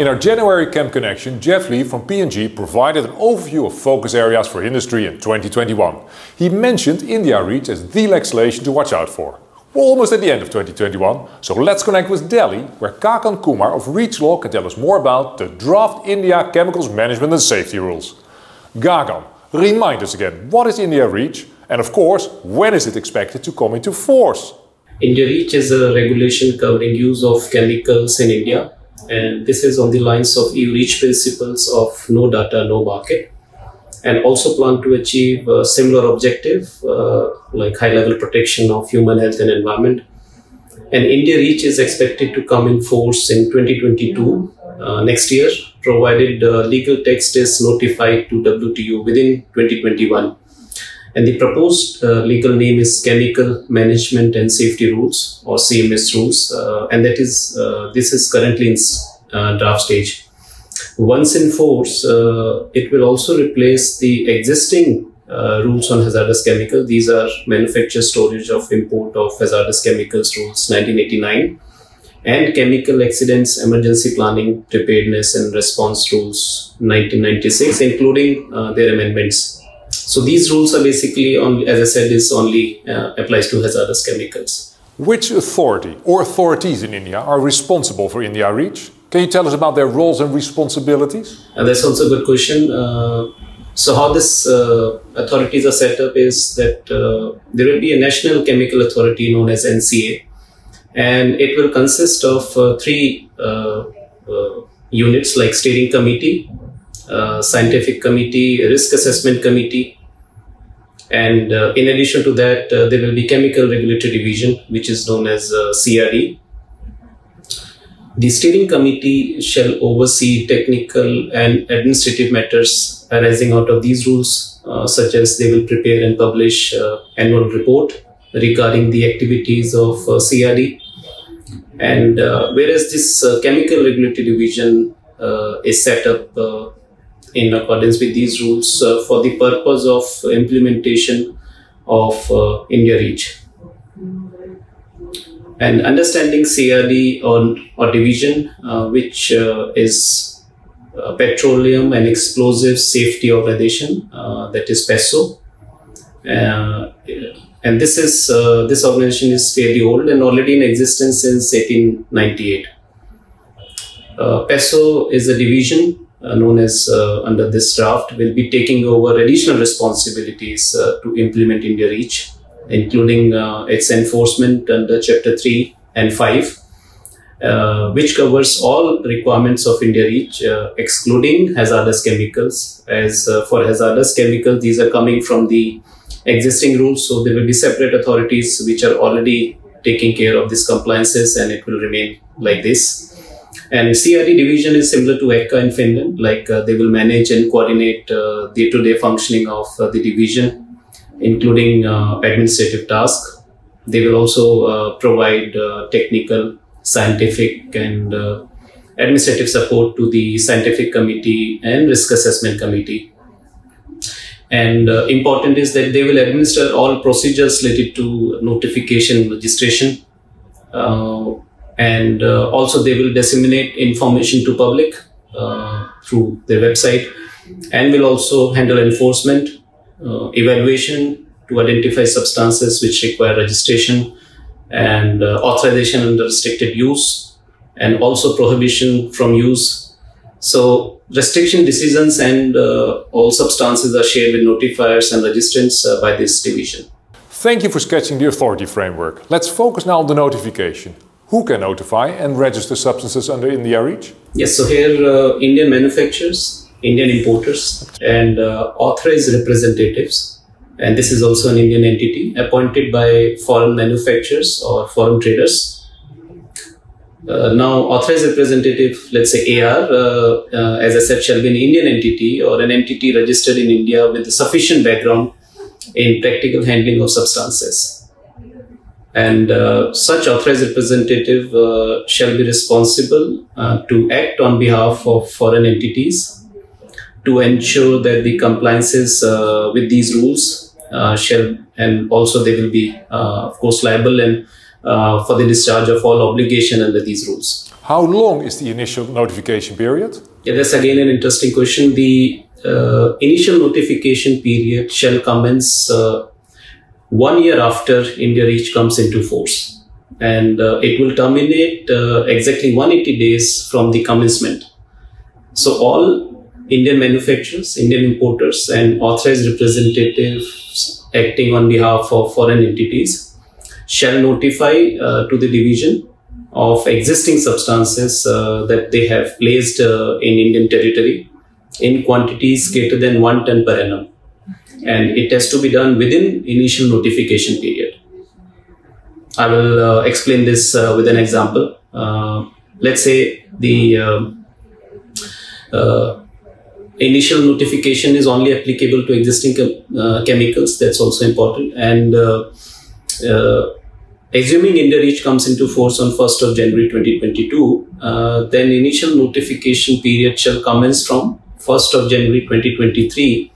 In our January ChemConnection, Jeff Lee from P&G provided an overview of focus areas for industry in 2021. He mentioned India REACH as the legislation to watch out for. We're almost at the end of 2021, so let's connect with Delhi, where Gagan Kumar of REACHLaw can tell us more about the draft India Chemicals Management and Safety Rules. Gagan, remind us again, what is India REACH? And of course, when is it expected to come into force? India REACH is a regulation covering use of chemicals in India. And this is on the lines of EU REACH principles of no data, no market, and also plan to achieve a similar objective like high-level protection of human health and environment. And India REACH is expected to come in force in 2022, next year, provided legal text is notified to WTO within 2021. And the proposed legal name is Chemical Management and Safety Rules, or CMS rules, and that is this is currently in draft stage. Once in force, it will also replace the existing rules on hazardous chemicals. These are manufacture, storage of import of hazardous chemicals rules 1989, and chemical accidents, emergency planning, preparedness and response rules 1996, including their amendments. So these rules are basically, as I said, is only applies to hazardous chemicals. Which authority or authorities in India are responsible for India REACH? Can you tell us about their roles and responsibilities? That's also a good question. So how these authorities are set up is that there will be a national chemical authority known as NCA, and it will consist of three units like steering committee, scientific committee, risk assessment committee, and in addition to that there will be chemical regulatory division, which is known as CRD. The steering committee shall oversee technical and administrative matters arising out of these rules, such as they will prepare and publish annual report regarding the activities of CRD. And whereas this chemical regulatory division is set up in accordance with these rules for the purpose of implementation of India REACH. And understanding CRD or division, which is Petroleum and Explosives Safety Organization, that is PESO. And this organization is fairly old and already in existence since 1898. PESO is a division known as under this draft will be taking over additional responsibilities to implement India REACH, including its enforcement under Chapter 3 and 5, which covers all requirements of India REACH, excluding hazardous chemicals. As for hazardous chemicals, these are coming from the existing rules, so there will be separate authorities which are already taking care of these compliances, and it will remain like this. And CRD division is similar to ECHA in Finland, like they will manage and coordinate day-to-day functioning of the division, including administrative tasks. They will also provide technical, scientific and administrative support to the scientific committee and risk assessment committee. And important is that they will administer all procedures related to notification, registration, and also they will disseminate information to public through their website, and will also handle enforcement, evaluation to identify substances which require registration and authorization under restricted use, and also prohibition from use. So restriction decisions and all substances are shared with notifiers and registrants by this division. Thank you for sketching the authority framework. Let's focus now on the notification. Who can notify and register substances under India REACH? Yes, so here Indian manufacturers, Indian importers and authorized representatives, and this is also an Indian entity appointed by foreign manufacturers or foreign traders. Now authorized representative, let's say AR, as I said, shall be an Indian entity or an entity registered in India with a sufficient background in practical handling of substances. And such authorized representative shall be responsible to act on behalf of foreign entities to ensure that the compliances with these rules shall, and also they will be of course liable and for the discharge of all obligation under these rules. How long is the initial notification period? Yeah, that's again an interesting question. The initial notification period shall commence 1 year after India REACH comes into force, and it will terminate exactly 180 days from the commencement. So all Indian manufacturers, Indian importers and authorized representatives acting on behalf of foreign entities shall notify to the division of existing substances that they have placed in Indian territory in quantities greater than 1 ton per annum. And it has to be done within initial notification period. I will explain this with an example. Let's say the initial notification is only applicable to existing chemicals. That's also important. And assuming India REACH comes into force on 1st of January 2022, then initial notification period shall commence from 1st of January 2023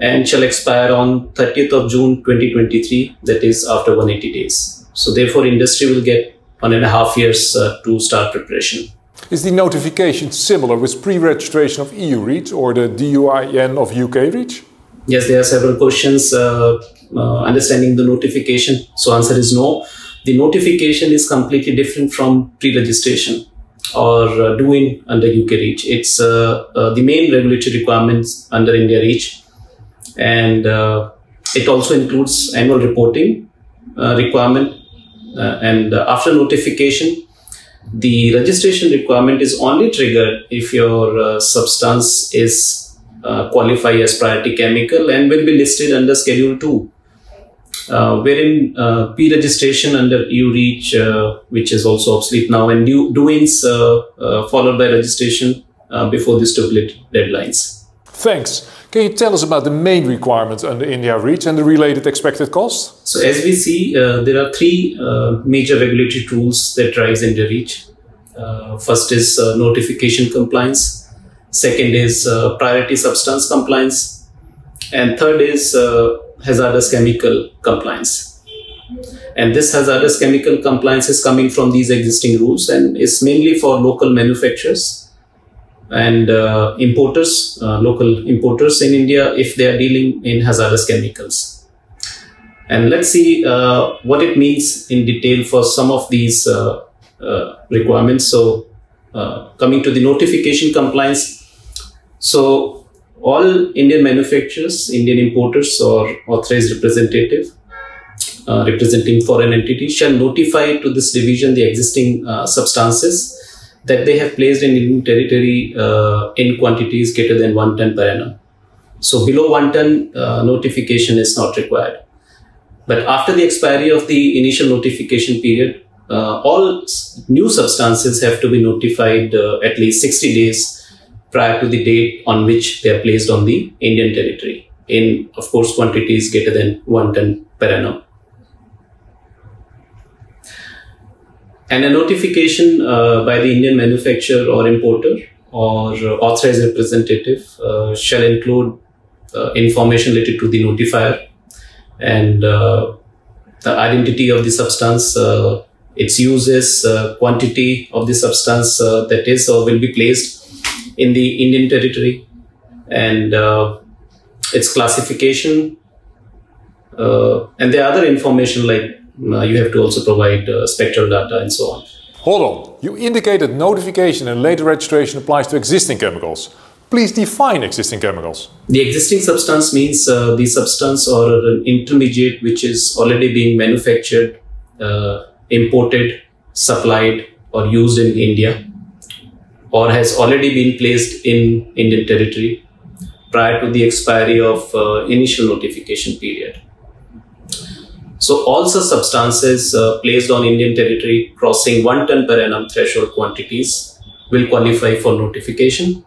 and shall expire on 30th of June 2023, that is after 180 days. So therefore, industry will get 1.5 years to start preparation. Is the notification similar with pre-registration of EU REACH or the DUIN of UK REACH? Yes, there are several questions understanding the notification. So answer is no. The notification is completely different from pre-registration or DUIN under UK REACH. It's the main regulatory requirements under India REACH. And it also includes annual reporting requirement. And after notification, the registration requirement is only triggered if your substance is qualified as priority chemical and will be listed under Schedule 2. Wherein pre-registration under EU REACH, which is also obsolete now, and new doings followed by registration before the stipulated deadlines. Thanks. Can you tell us about the main requirements under India REACH and the related expected costs? So as we see, there are three major regulatory tools that drives India REACH. First is notification compliance. Second is priority substance compliance. And third is hazardous chemical compliance. And this hazardous chemical compliance is coming from these existing rules and is mainly for local manufacturers and importers, local importers in India if they are dealing in hazardous chemicals. And let's see what it means in detail for some of these requirements. So coming to the notification compliance. So all Indian manufacturers, Indian importers or authorized representative representing foreign entities shall notify to this division the existing substances that they have placed in Indian territory in quantities greater than 1 ton per annum. So below 1 ton, notification is not required. But after the expiry of the initial notification period, all new substances have to be notified at least 60 days prior to the date on which they are placed on the Indian territory in, of course, quantities greater than 1 ton per annum. And a notification by the Indian manufacturer or importer or authorized representative shall include information related to the notifier and the identity of the substance, its uses, quantity of the substance that is or will be placed in the Indian territory, and its classification. And there are other information like you have to also provide spectral data and so on. Hold on. You indicated notification and later registration applies to existing chemicals. Please define existing chemicals. The existing substance means the substance or an intermediate which is already being manufactured, imported, supplied or used in India or has already been placed in Indian territory prior to the expiry of initial notification period. So all such substances placed on Indian territory crossing 1 ton per annum threshold quantities will qualify for notification.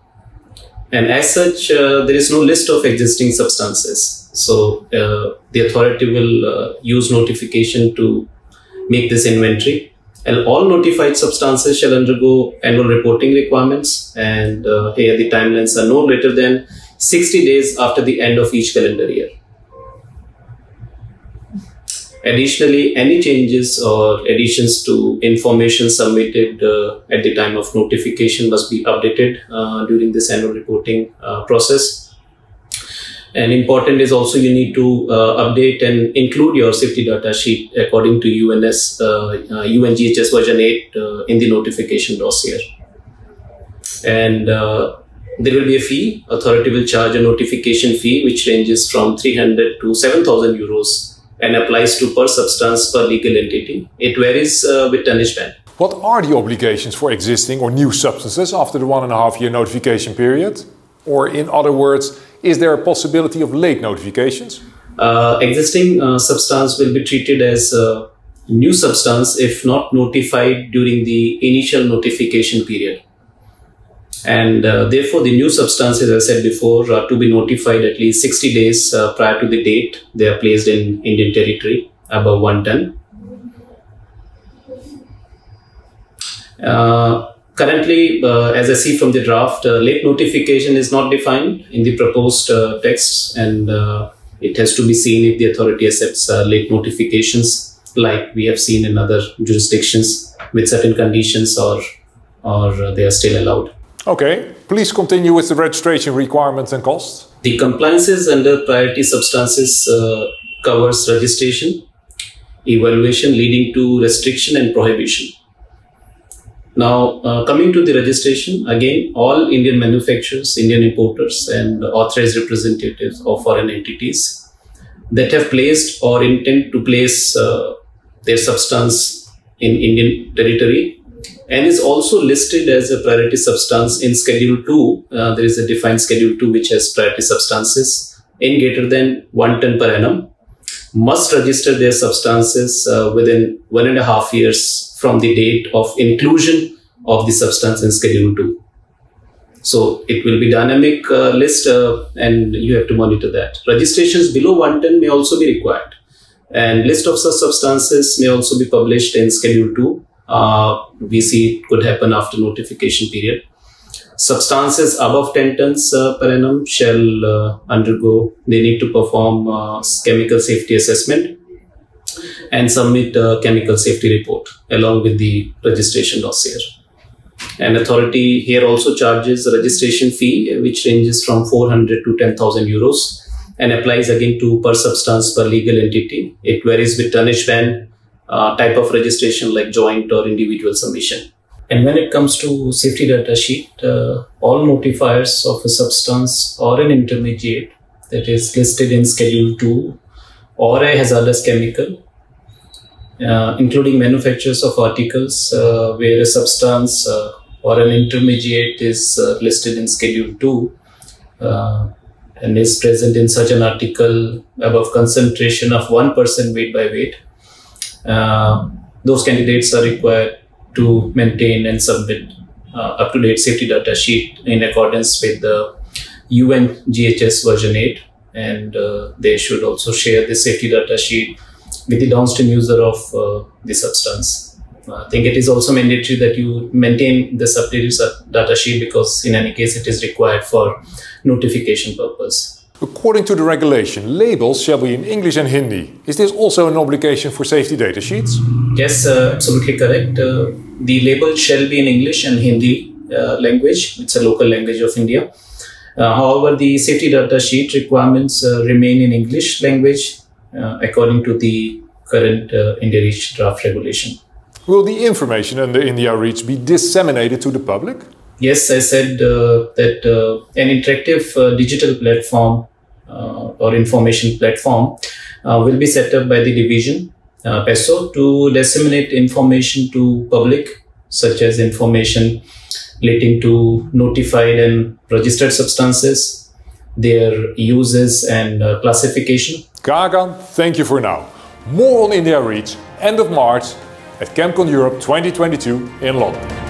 And as such, there is no list of existing substances. So the authority will use notification to make this inventory. And all notified substances shall undergo annual reporting requirements. And here the timelines are no later than 60 days after the end of each calendar year. Additionally, any changes or additions to information submitted at the time of notification must be updated during this annual reporting process. And important is also you need to update and include your safety data sheet according to UN GHS version 8 in the notification dossier. And there will be a fee. Authority will charge a notification fee which ranges from 300 to 7,000 euros and applies to per substance per legal entity. It varies with tonnage band. What are the obligations for existing or new substances after the 1.5 year notification period? Or in other words, is there a possibility of late notifications? Existing substance will be treated as a new substance if not notified during the initial notification period. And therefore, the new substances, as I said before, are to be notified at least 60 days prior to the date they are placed in Indian territory above 1 ton. Currently, as I see from the draft, late notification is not defined in the proposed texts, and it has to be seen if the authority accepts late notifications like we have seen in other jurisdictions with certain conditions, or they are still allowed. Okay, please continue with the registration requirements and costs. The compliances under priority substances covers registration, evaluation leading to restriction and prohibition. Now, coming to the registration, again, all Indian manufacturers, Indian importers and authorized representatives of foreign entities that have placed or intend to place their substance in Indian territory and is also listed as a priority substance in Schedule 2. There is a defined Schedule 2 which has priority substances in greater than 1 ton per annum, must register their substances within 1.5 years from the date of inclusion of the substance in Schedule 2. So it will be dynamic list and you have to monitor that. Registrations below 1 ton may also be required, and list of such substances may also be published in Schedule 2. We see it could happen after notification period. Substances above 10 tons per annum shall undergo, they need to perform chemical safety assessment and submit a chemical safety report along with the registration dossier. And authority here also charges a registration fee which ranges from 400 to 10,000 euros and applies again to per substance per legal entity. It varies with tonnage band, type of registration like joint or individual submission. And when it comes to safety data sheet, all notifiers of a substance or an intermediate that is listed in Schedule 2 or a hazardous chemical, including manufacturers of articles where a substance or an intermediate is listed in Schedule 2 and is present in such an article above concentration of 1% weight by weight, those candidates are required to maintain and submit up-to-date safety data sheet in accordance with the UN GHS version 8, and they should also share the safety data sheet with the downstream user of the substance. I think it is also mandatory that you maintain this updated data sheet because in any case it is required for notification purpose. According to the regulation, labels shall be in English and Hindi. Is this also an obligation for safety data sheets? Yes, absolutely correct. The label shall be in English and Hindi language. It's a local language of India. However, the safety data sheet requirements remain in English language according to the current India REACH draft regulation. Will the information under India REACH be disseminated to the public? Yes, I said that an interactive digital platform or information platform will be set up by the division PESO to disseminate information to public, such as information relating to notified and registered substances, their uses and classification. Gagan, thank you for now. More on India REACH end of March at ChemCon Europe 2022 in London.